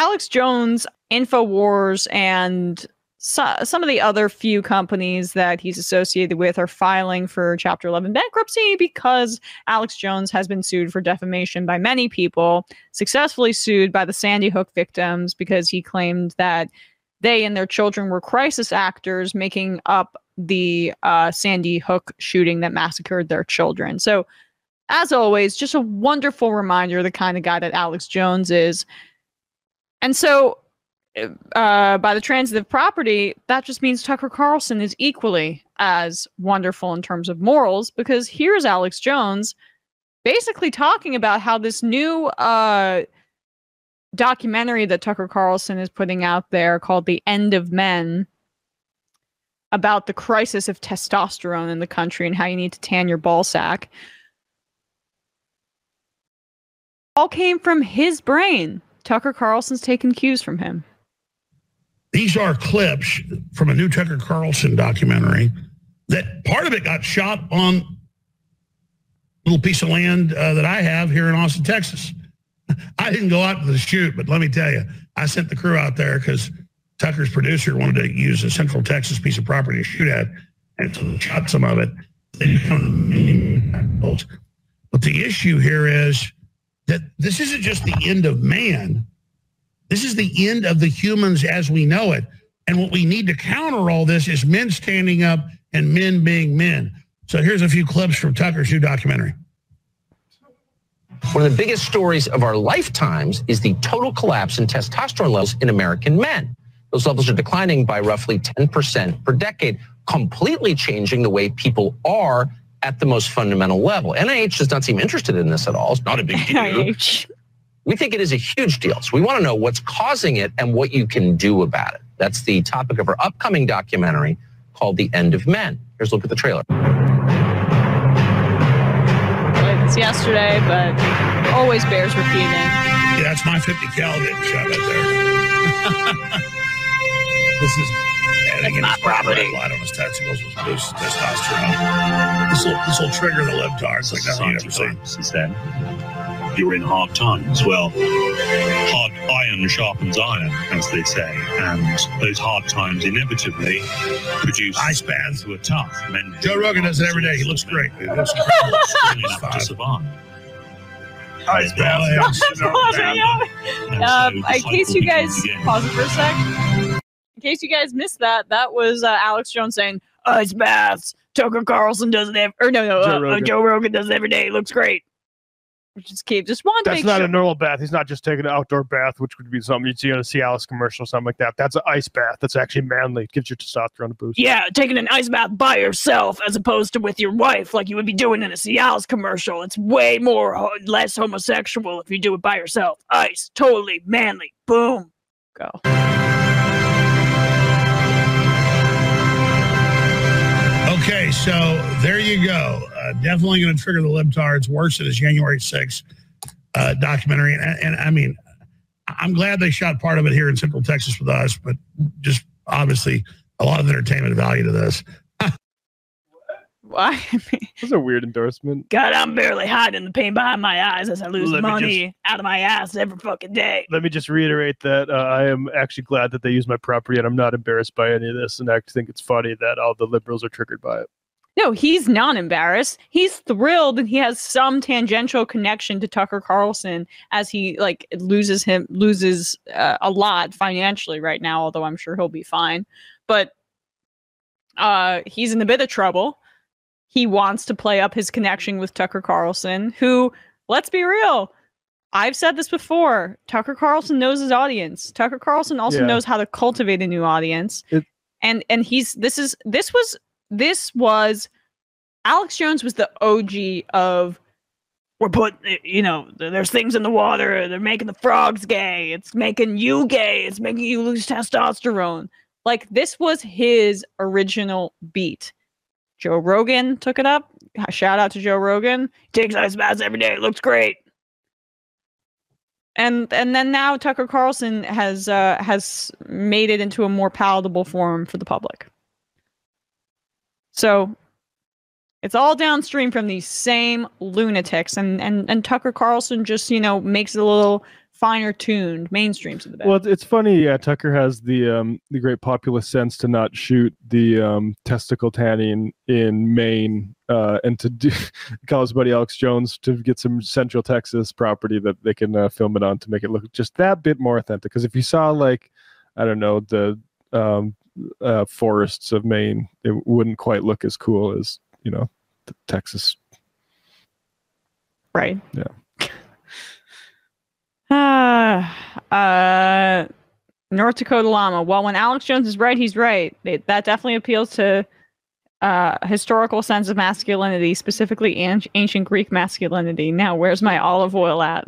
Alex Jones, Infowars, and some of the other few companies that he's associated with are filing for Chapter 11 bankruptcy because Alex Jones has been sued for defamation by many people, successfully sued by the Sandy Hook victims because he claimed that they and their children were crisis actors making up the Sandy Hook shooting that massacred their children. So, as always, just a wonderful reminder of the kind of guy that Alex Jones is. And so, by the transitive property, that just means Tucker Carlson is equally as wonderful in terms of morals, because here's Alex Jones basically talking about how this new documentary that Tucker Carlson is putting out there called The End of Men, about the crisis of testosterone in the country and how you need to tan your ball sack, all came from his brain. Tucker Carlson's taking cues from him. These are clips from a new Tucker Carlson documentary that part of it got shot on a little piece of land that I have here in Austin, Texas. I didn't go out to the shoot, but let me tell you, I sent the crew out there because Tucker's producer wanted to use a Central Texas piece of property to shoot at, and so shot some of it. But the issue here is that this isn't just the end of man. This is the end of the humans as we know it. And what we need to counter all this is men standing up and men being men. So here's a few clips from Tucker's new documentary. One of the biggest stories of our lifetimes is the total collapse in testosterone levels in American men. Those levels are declining by roughly 10% per decade, completely changing the way people are at the most fundamental level. NIH does not seem interested in this at all. It's not a big deal. NIH. We think it is a huge deal. So we want to know what's causing it and what you can do about it. That's the topic of our upcoming documentary called The End of Men. Here's a look at the trailer. Yesterday, but always bears repeating. Yeah, that's my 50 cal getting shot out there. This is again, my property. A lot on his testicles was boost testosterone. This will trigger the libtards like nothing you've ever seen. Since then, you were in hard times. Well, hard iron sharpens iron, as they say, and those hard times inevitably produce ice baths who are tough. Men Joe Rogan does it every day. He looks great. He looks enough to survive. Ice baths. In case you guys pause it for a sec. In case you guys missed that, that was Alex Jones saying ice baths. Tucker Carlson does it. Joe Rogan does it every day. He looks great. Just one. That's not a normal bath. He's not just taking an outdoor bath, which would be something you'd see on a Cialis commercial or something like that. That's an ice bath. That's actually manly. It gives your testosterone a boost. Yeah, taking an ice bath by yourself as opposed to with your wife, like you would be doing in a Cialis commercial. It's way more less homosexual if you do it by yourself. Ice, totally manly. Boom, go. Okay, so there you go. Definitely going to trigger the libtards. Worse than his January 6th documentary. And I mean, I'm glad they shot part of it here in Central Texas with us, but just obviously a lot of entertainment value to this. Why? That's a weird endorsement. God, I'm barely hiding the pain behind my eyes as I lose money out of my ass every fucking day. Let me just reiterate that I am actually glad that they use my property, and I'm not embarrassed by any of this. And I think it's funny that all the liberals are triggered by it. No, he's not embarrassed. He's thrilled, and he has some tangential connection to Tucker Carlson as he loses a lot financially right now. Although I'm sure he'll be fine, but he's in a bit of trouble. He wants to play up his connection with Tucker Carlson, who, let's be real, I've said this before, Tucker Carlson knows his audience. Tucker Carlson also knows how to cultivate a new audience. And Alex Jones was the OG of, there's things in the water, they're making the frogs gay, it's making you gay, it's making you lose testosterone. Like, this was his original beat. Joe Rogan took it up. Shout out to Joe Rogan. Takes ice baths every day. Looks great. And then now Tucker Carlson has made it into a more palatable form for the public. So it's all downstream from these same lunatics, and Tucker Carlson just makes it a little finer tuned mainstream to the back. Well, it's funny. Yeah, Tucker has the great populist sense to not shoot the testicle tanning in Maine and to call his buddy Alex Jones to get some Central Texas property that they can film it on to make it look just that bit more authentic. Because if you saw, like, I don't know, the forests of Maine, it wouldn't quite look as cool as, you know, the Texas. Right. Yeah. North Dakota llama. Well, when Alex Jones is right, he's right. That definitely appeals to historical sense of masculinity, specifically ancient Greek masculinity. Now, where's my olive oil at?